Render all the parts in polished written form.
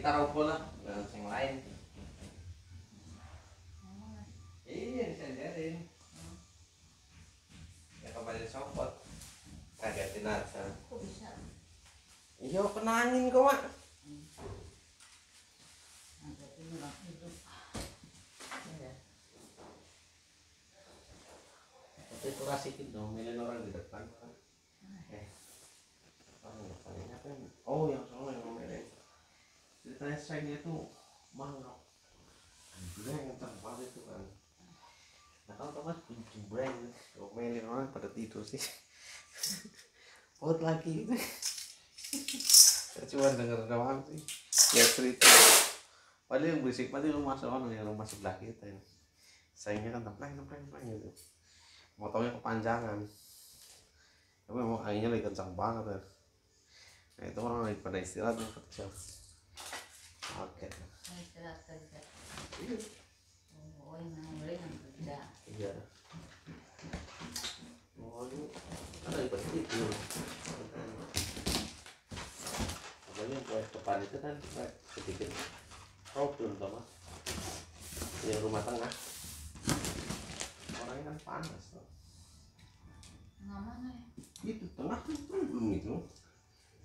kita roboh lah, nggak usah yang lain. Iya disenderin. Ya kemarin sopot kaget jenazah. Kok bisa? Iya kena angin kok mak. Itu rasikin dong, milih orang di depan. Oh yang soalnya yang ngomel. Ceritanya sayangnya tuh mangok. Jembreng tempat itu kan. Nah kalau tempat jembreng, ngomelin orang pada tidur sih. Out lagi itu. Saya cuma denger doang sih. Ya cerita. Paling yang berisik pasti rumah soalnya yang rumah sebelah kita ini. Sayangnya kan templeng gitu. Motornya kepanjangan, tapi memang anginnya lagi kencang banget ya. Nah itu orang lagi pada istirahat tuh kerja. Oke. Istirahat kerja. Oh yang boleh yang kerja. Iya. Oh itu ada berarti itu. Apalagi yang proyek depan itu kan proyek sedikit problem sama yang rumah tengah. Kan panas loh. Tengah mana ya? Itu tengah belum itu.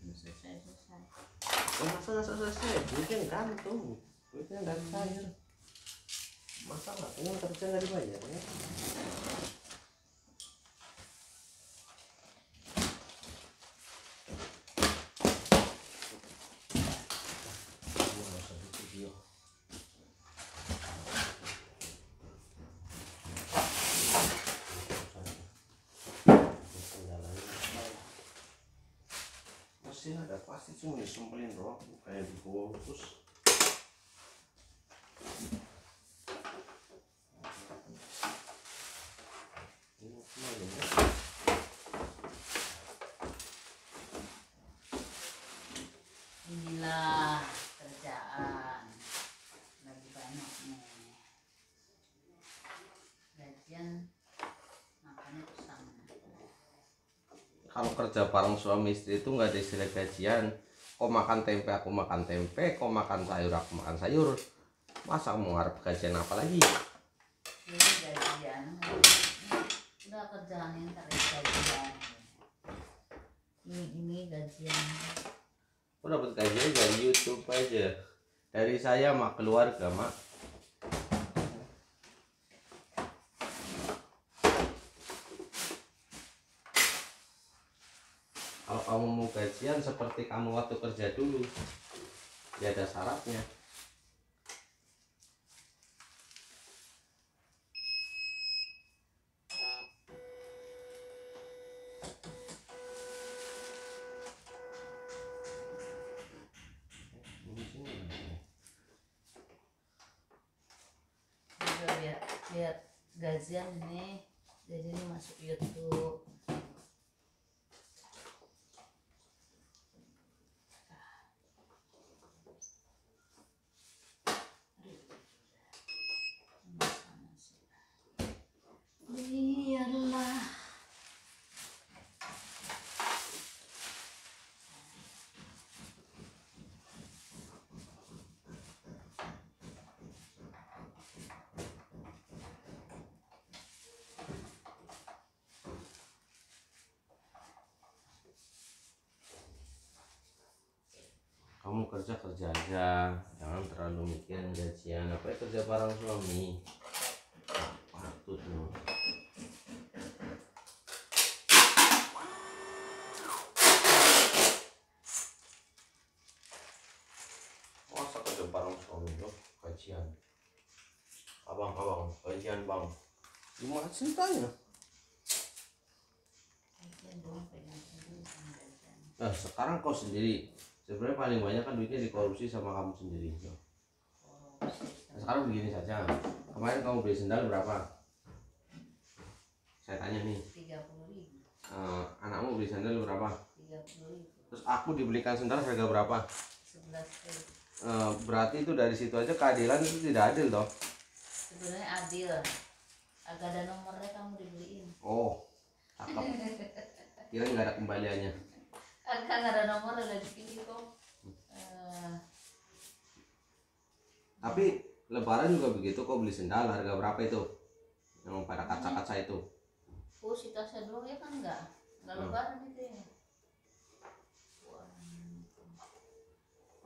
Belum selesai. Masa nggak selesai? Duitnya gantung. Duitnya nggak cair. Masalah, pengen kerja nggak dibayar ya? Ada pasti cuma disumpelin doang kayak dibungkus. Inilah kerjaan lagi banyak nih. Lagian makannya sama. Kalau kerja bareng suami istri itu nggak ada istilah gajian. Kau makan tempe, aku makan tempe. Kau makan sayur, aku makan sayur. Masa mau ngarep gajian apa lagi? Ini gajian. Udah kerjaan yang tarik gajian. Ini gajian. Aku dapat gajian dari YouTube aja. Dari saya mak keluarga mak. Kalau kamu mau gajian seperti kamu waktu kerja dulu, ya ada syaratnya. Lihat gajian ini, jadi ini masuk YouTube. Kamu kerja aja, jangan terlalu mikirin gajian. Apa ya kerja bareng suami? Patut loh. Masa kerja bareng suami loh, gajian. Abang, gajian bang. Gimana ceritanya? Nah sekarang kau sendiri. Sebenarnya paling banyak kan duitnya dikorupsi sama kamu sendiri. Nah, sekarang begini saja. Kemarin kamu beli sendal berapa? Saya tanya nih. 30.000. Anakmu beli sendal berapa? 30.000. Terus aku dibelikan sendal harga berapa? 11.000. Berarti itu dari situ aja keadilan itu tidak adil toh? Sebenarnya adil. Agak ada nomornya kamu dibeliin. Oh, cakep. Kira nggak ada kembaliannya? Kan ada nomor ada di sini kok. Tapi lebaran juga begitu kok, beli sendal harga berapa itu? Yang pada kaca-kaca itu. Oh, si tasnya doang ya kan enggak lebaran itu ya. Wah.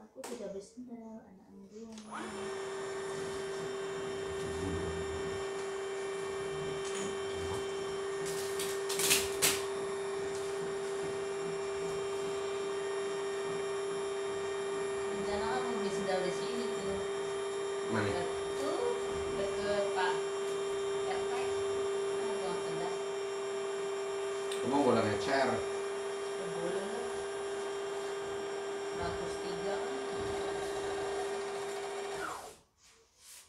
Aku tidak beli sendal, anak-anak doang. Dari sini tuh mana tuh deket Pak RT nggak pedas kamu boleh ngecer boleh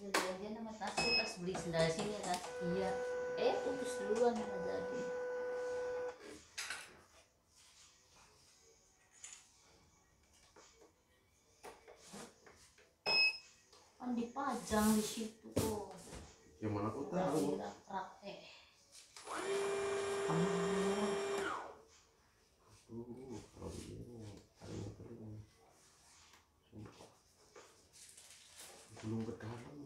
103 jadi nama tas pas beli sendal sini tas iya putus duluan nggak jadi. Dipajang di situ kok. Yang mana aku tahu. Praktek. Belum ke dalam.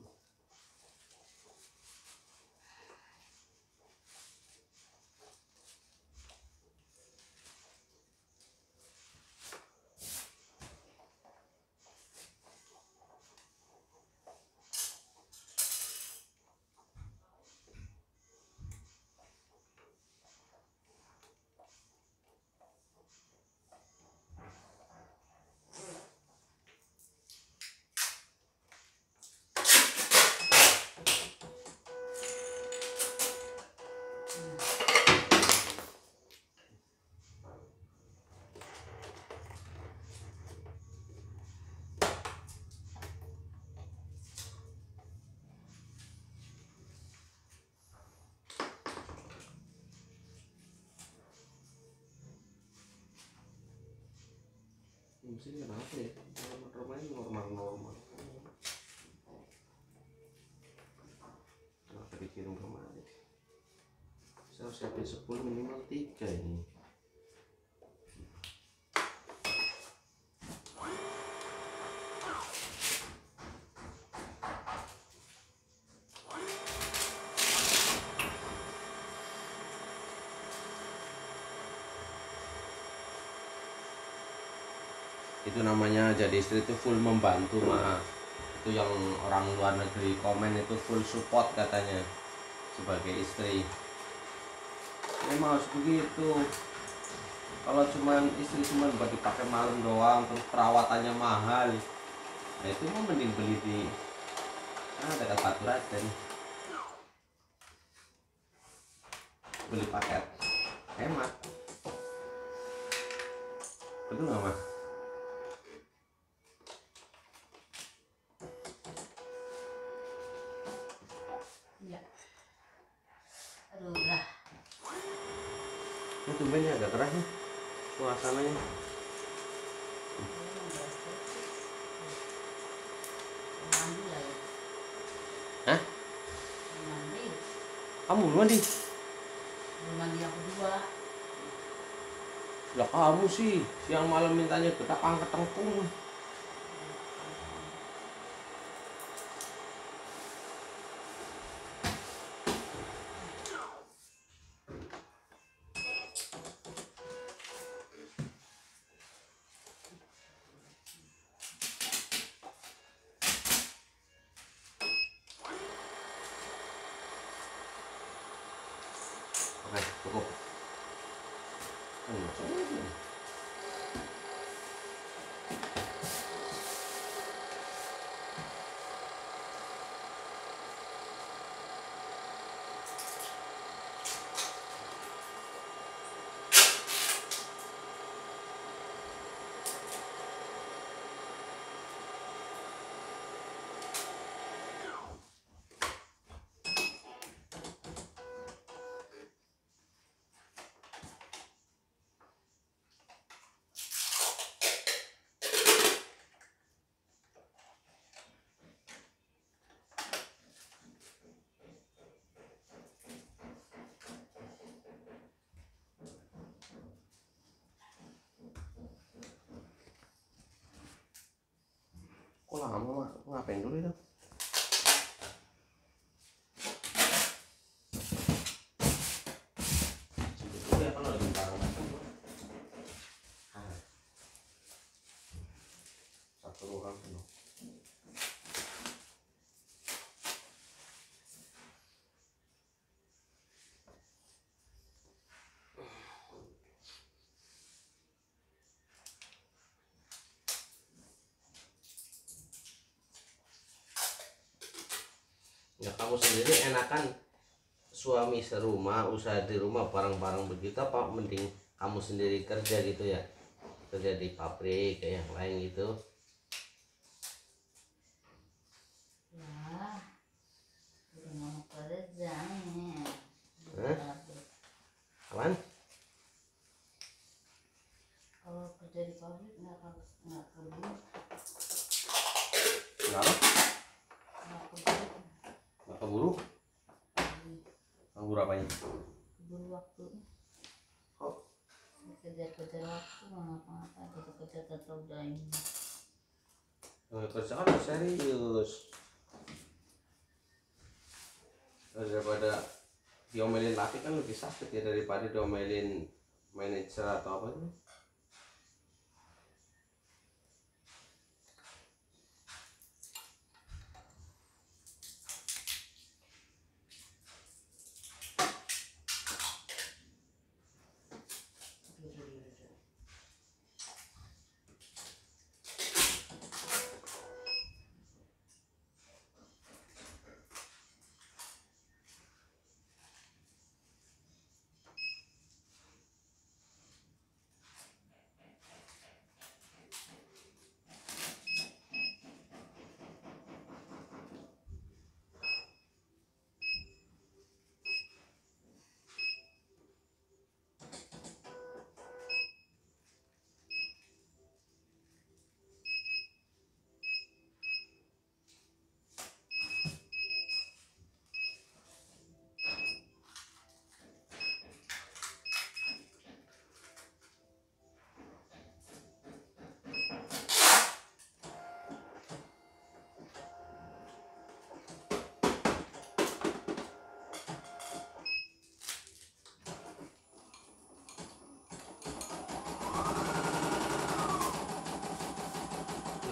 Mesinnya kenapa ya? Rumahnya normal-normal. Kenapa dikirim kemana? Saya harus siapin 10 minimal 3 ini. Itu namanya jadi istri itu full membantu mah. Itu yang orang luar negeri komen itu full support katanya sebagai istri. Memang harus begitu. Kalau cuman istri cuman buat dipakai malam doang terus perawatannya mahal, nah itu mah mending beli di dekat Paturan dan beli paket hemat. Betul nggak Mas? Tumben ya agak keras nih suasananya. Hah? Mandi. Kamu mandi? Mandi aku dua. Lah kamu sih siang malam mintanya getak angkat tengkung. Lama ngapain dulu itu? Ya, kamu sendiri enakan suami serumah, usaha di rumah, barang-barang begitu, apa mending kamu sendiri kerja gitu ya, kerja di pabrik kayak yang lain gitu? Ya, udah mau kerja nih. Hah? Apaan? Kalau kerja di pabrik nggak kebun. Nggak keburu. Keburu apanya? Keburu waktu. Kok? Kerja-kerja waktu nggak apa-apa, kerja-kerja terlalu. Kerja kan serius. Daripada diomelin laki kan lebih sakit ya daripada diomelin manajer atau apa itu.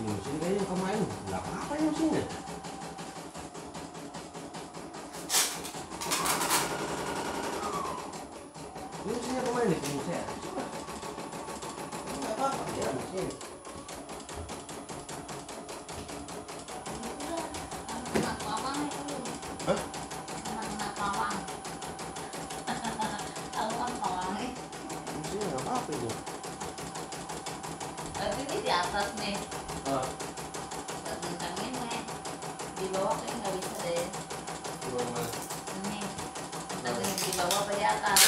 Musim kayaknya kemarin nggak apa-apa ya musimnya. Ini musimnya kemarin nih, musimnya coba nggak apa-apa ya musim. Anak pawang itu. Hah? Anak pawang. Anak pawang nih. Musimnya nggak apa-apa itu. Tapi ini di atas nih. Gak bentangin nih. Di bawah kayaknya gak bisa deh. Di bawah mana? Ini bentangin di bawah apa di atas?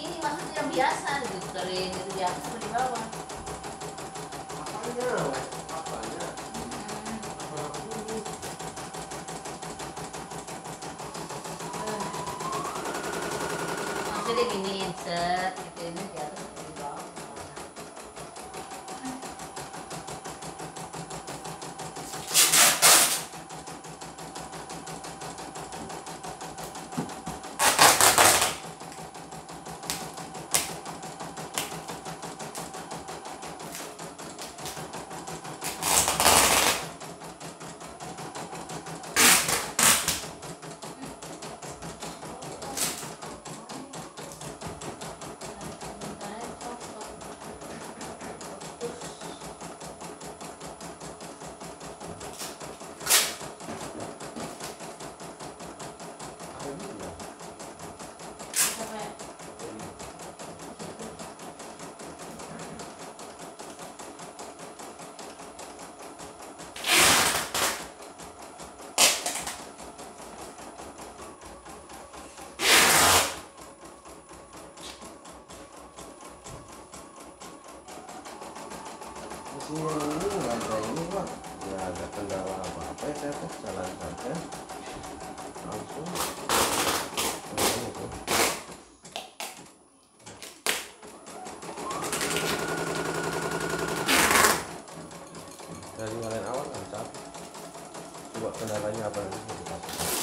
Ini maksudnya biasa diputerin itu biasa apa di bawah? Apanya? Apanya? Maksudnya giniin set gitu ini di atas. Lantai ini Pak, ya ada kendala apa-apa ya, saya tuh jalan saja langsung. Dari ngalain awal lancar. Coba kendalanya apa lagi kita pasang.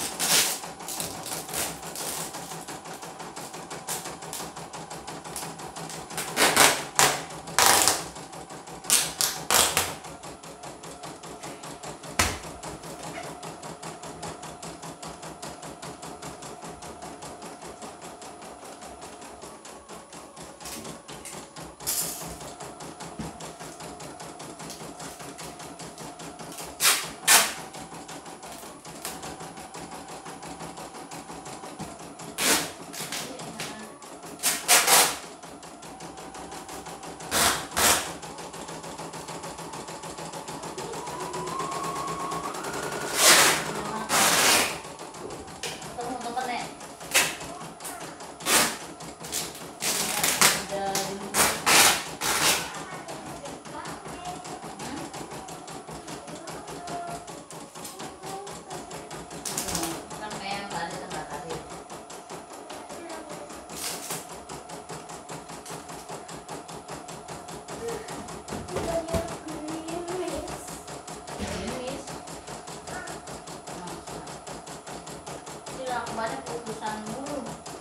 berapa banyak kutusan burung.